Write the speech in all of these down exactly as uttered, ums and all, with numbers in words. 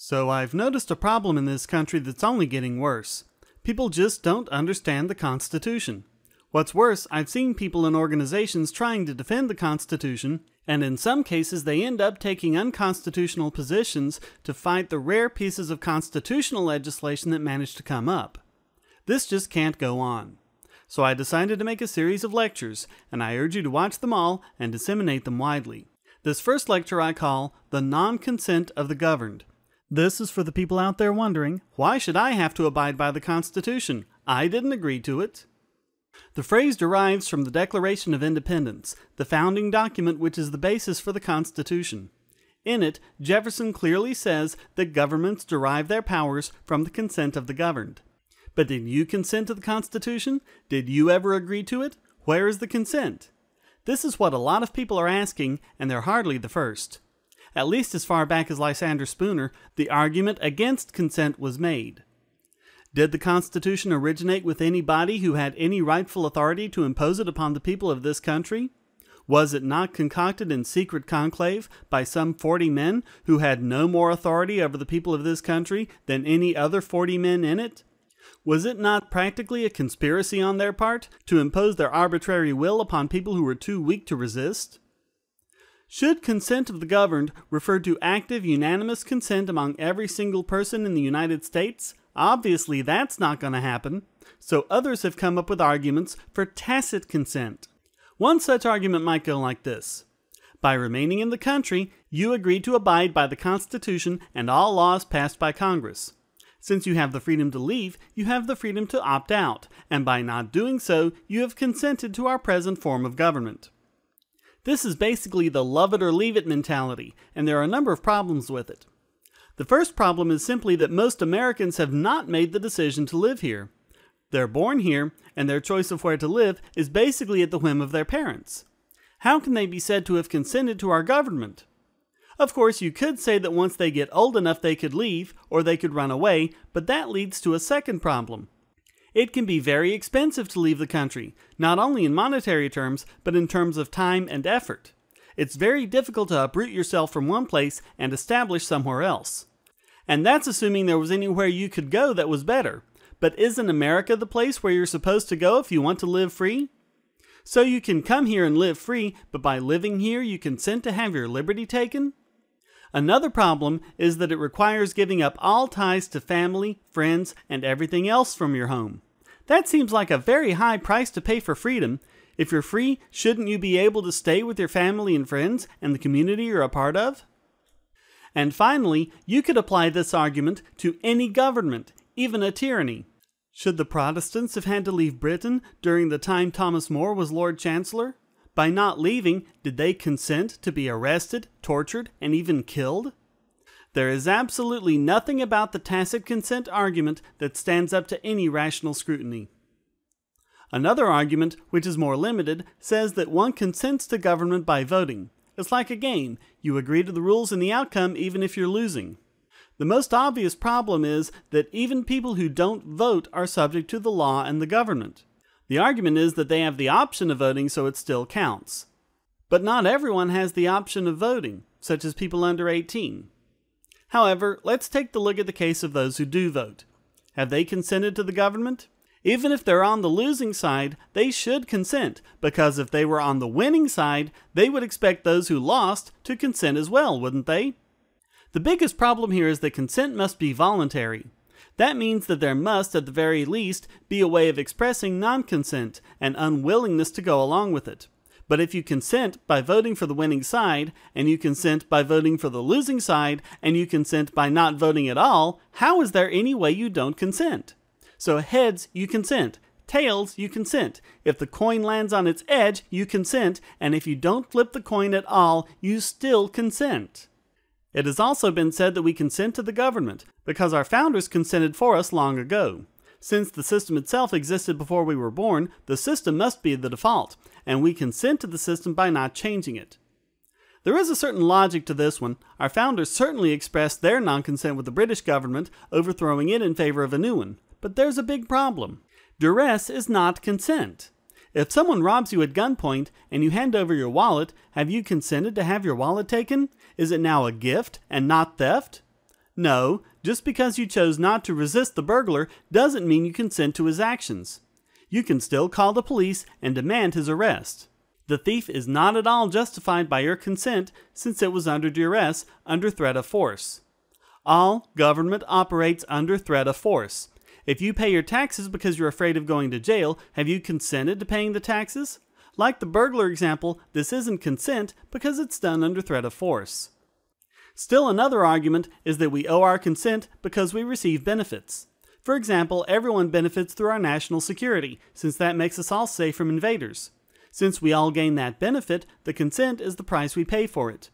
So I've noticed a problem in this country that's only getting worse. People just don't understand the Constitution. What's worse, I've seen people in organizations trying to defend the Constitution, and in some cases they end up taking unconstitutional positions to fight the rare pieces of constitutional legislation that managed to come up. This just can't go on. So I decided to make a series of lectures, and I urge you to watch them all and disseminate them widely. This first lecture I call The Non-Consent of the Governed. This is for the people out there wondering, why should I have to abide by the Constitution? I didn't agree to it. The phrase derives from the Declaration of Independence, the founding document which is the basis for the Constitution. In it, Jefferson clearly says that governments derive their powers from the consent of the governed. But did you consent to the Constitution? Did you ever agree to it? Where is the consent? This is what a lot of people are asking, and they're hardly the first. At least as far back as Lysander Spooner, the argument against consent was made. Did the Constitution originate with anybody who had any rightful authority to impose it upon the people of this country? Was it not concocted in secret conclave by some forty men who had no more authority over the people of this country than any other forty men in it? Was it not practically a conspiracy on their part to impose their arbitrary will upon people who were too weak to resist? Should consent of the governed refer to active, unanimous consent among every single person in the United States? Obviously, that's not going to happen, so others have come up with arguments for tacit consent. One such argument might go like this. By remaining in the country, you agree to abide by the Constitution and all laws passed by Congress. Since you have the freedom to leave, you have the freedom to opt out, and by not doing so, you have consented to our present form of government. This is basically the love it or leave it mentality, and there are a number of problems with it. The first problem is simply that most Americans have not made the decision to live here. They're born here, and their choice of where to live is basically at the whim of their parents. How can they be said to have consented to our government? Of course, you could say that once they get old enough they could leave, or they could run away, but that leads to a second problem. It can be very expensive to leave the country, not only in monetary terms, but in terms of time and effort. It's very difficult to uproot yourself from one place and establish somewhere else. And that's assuming there was anywhere you could go that was better. But isn't America the place where you're supposed to go if you want to live free? So you can come here and live free, but by living here you consent to have your liberty taken? Another problem is that it requires giving up all ties to family, friends, and everything else from your home. That seems like a very high price to pay for freedom. If you're free, shouldn't you be able to stay with your family and friends and the community you're a part of? And finally, you could apply this argument to any government, even a tyranny. Should the Protestants have had to leave Britain during the time Thomas More was Lord Chancellor? By not leaving, did they consent to be arrested, tortured, and even killed? There is absolutely nothing about the tacit consent argument that stands up to any rational scrutiny. Another argument, which is more limited, says that one consents to government by voting. It's like a game. You agree to the rules and the outcome even if you're losing. The most obvious problem is that even people who don't vote are subject to the law and the government. The argument is that they have the option of voting, so it still counts. But not everyone has the option of voting, such as people under eighteen. However, let's take a look at the case of those who do vote. Have they consented to the government? Even if they're on the losing side, they should consent, because if they were on the winning side, they would expect those who lost to consent as well, wouldn't they? The biggest problem here is that consent must be voluntary. That means that there must, at the very least, be a way of expressing non-consent and unwillingness to go along with it. But if you consent by voting for the winning side, and you consent by voting for the losing side, and you consent by not voting at all, how is there any way you don't consent? So heads, you consent. Tails, you consent. If the coin lands on its edge, you consent. And if you don't flip the coin at all, you still consent. It has also been said that we consent to the government, because our founders consented for us long ago. Since the system itself existed before we were born, the system must be the default, and we consent to the system by not changing it. There is a certain logic to this one. Our founders certainly expressed their non-consent with the British government, overthrowing it in favor of a new one. But there's a big problem. Duress is not consent. If someone robs you at gunpoint and you hand over your wallet, have you consented to have your wallet taken? Is it now a gift and not theft? No, just because you chose not to resist the burglar doesn't mean you consent to his actions. You can still call the police and demand his arrest. The thief is not at all justified by your consent since it was under duress, under threat of force. All government operates under threat of force. If you pay your taxes because you're afraid of going to jail, have you consented to paying the taxes? Like the burglar example, this isn't consent because it's done under threat of force. Still another argument is that we owe our consent because we receive benefits. For example, everyone benefits through our national security, since that makes us all safe from invaders. Since we all gain that benefit, the consent is the price we pay for it.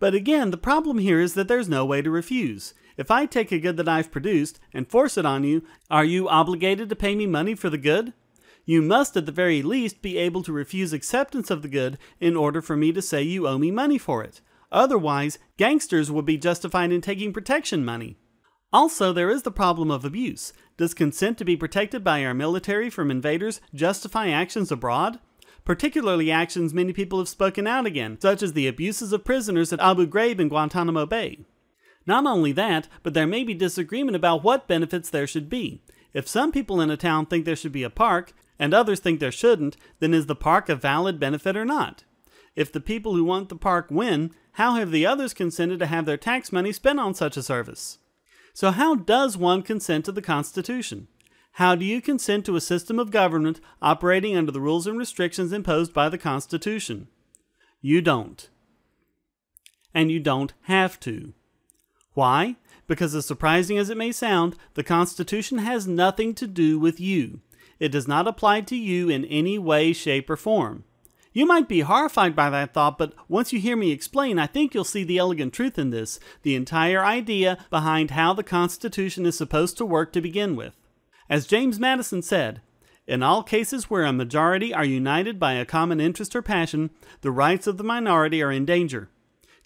But again, the problem here is that there's no way to refuse. If I take a good that I've produced and force it on you, are you obligated to pay me money for the good? You must at the very least be able to refuse acceptance of the good in order for me to say you owe me money for it. Otherwise, gangsters would be justified in taking protection money. Also, there is the problem of abuse. Does consent to be protected by our military from invaders justify actions abroad? Particularly actions many people have spoken out against, such as the abuses of prisoners at Abu Ghraib and Guantanamo Bay. Not only that, but there may be disagreement about what benefits there should be. If some people in a town think there should be a park, and others think there shouldn't, then is the park a valid benefit or not? If the people who want the park win, how have the others consented to have their tax money spent on such a service? So how does one consent to the Constitution? How do you consent to a system of government operating under the rules and restrictions imposed by the Constitution? You don't. And you don't have to. Why? Because as surprising as it may sound, the Constitution has nothing to do with you. It does not apply to you in any way, shape, or form. You might be horrified by that thought, but once you hear me explain, I think you'll see the elegant truth in this, the entire idea behind how the Constitution is supposed to work to begin with. As James Madison said, "In all cases where a majority are united by a common interest or passion, the rights of the minority are in danger.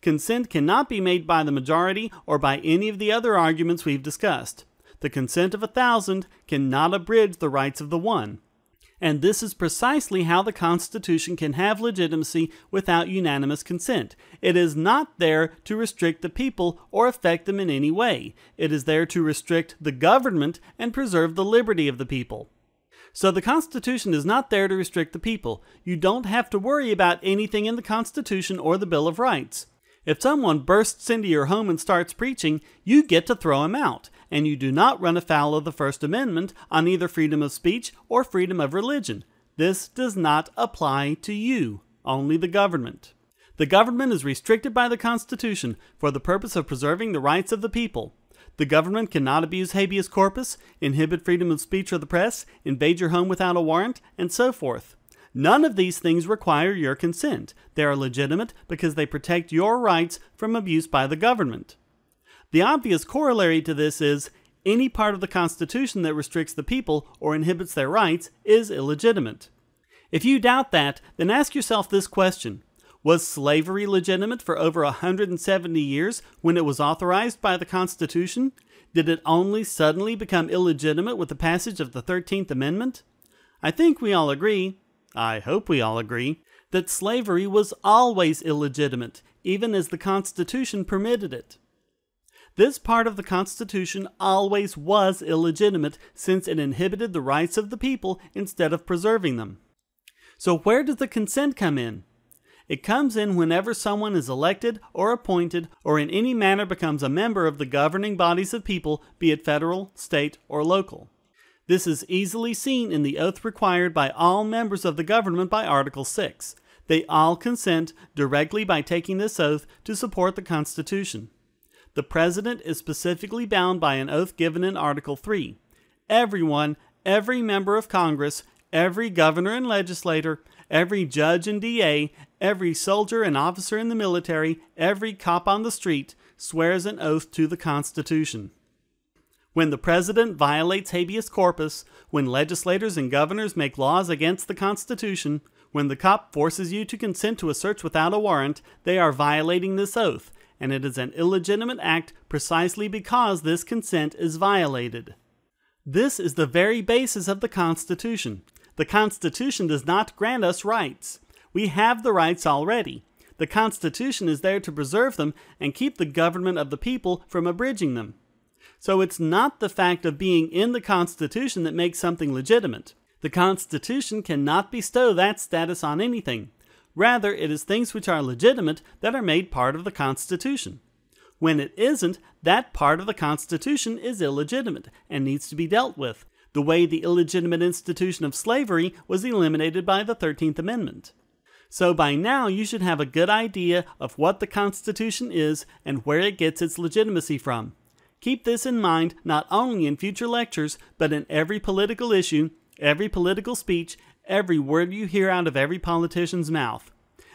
Consent cannot be made by the majority or by any of the other arguments we've discussed. The consent of a thousand cannot abridge the rights of the one." And this is precisely how the Constitution can have legitimacy without unanimous consent. It is not there to restrict the people or affect them in any way. It is there to restrict the government and preserve the liberty of the people. So the Constitution is not there to restrict the people. You don't have to worry about anything in the Constitution or the Bill of Rights. If someone bursts into your home and starts preaching, you get to throw him out, and you do not run afoul of the First Amendment on either freedom of speech or freedom of religion. This does not apply to you, only the government. The government is restricted by the Constitution for the purpose of preserving the rights of the people. The government cannot abuse habeas corpus, inhibit freedom of speech or the press, invade your home without a warrant, and so forth. None of these things require your consent. They are legitimate because they protect your rights from abuse by the government. The obvious corollary to this is, any part of the Constitution that restricts the people or inhibits their rights is illegitimate. If you doubt that, then ask yourself this question. Was slavery legitimate for over one hundred seventy years when it was authorized by the Constitution? Did it only suddenly become illegitimate with the passage of the thirteenth Amendment? I think we all agree, I hope we all agree, that slavery was always illegitimate, even as the Constitution permitted it. This part of the Constitution always was illegitimate since it inhibited the rights of the people instead of preserving them. So where does the consent come in? It comes in whenever someone is elected or appointed or in any manner becomes a member of the governing bodies of people, be it federal, state, or local. This is easily seen in the oath required by all members of the government by Article six. They all consent directly by taking this oath to support the Constitution. The President is specifically bound by an oath given in Article three. Everyone, every member of Congress, every governor and legislator, every judge and D A, every soldier and officer in the military, every cop on the street, swears an oath to the Constitution. When the President violates habeas corpus, when legislators and governors make laws against the Constitution, when the cop forces you to consent to a search without a warrant, they are violating this oath, and it is an illegitimate act precisely because this consent is violated. This is the very basis of the Constitution. The Constitution does not grant us rights. We have the rights already. The Constitution is there to preserve them and keep the government of the people from abridging them. So it's not the fact of being in the Constitution that makes something legitimate. The Constitution cannot bestow that status on anything. Rather, it is things which are legitimate that are made part of the Constitution. When it isn't, that part of the Constitution is illegitimate and needs to be dealt with, the way the illegitimate institution of slavery was eliminated by the thirteenth Amendment. So by now you should have a good idea of what the Constitution is and where it gets its legitimacy from. Keep this in mind not only in future lectures, but in every political issue, every political speech, every word you hear out of every politician's mouth.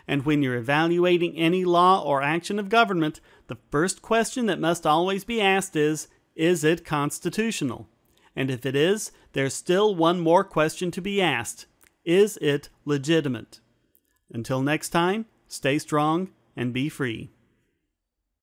And when you're evaluating any law or action of government, the first question that must always be asked is, is it constitutional? And if it is, there's still one more question to be asked. Is it legitimate? Until next time, stay strong and be free.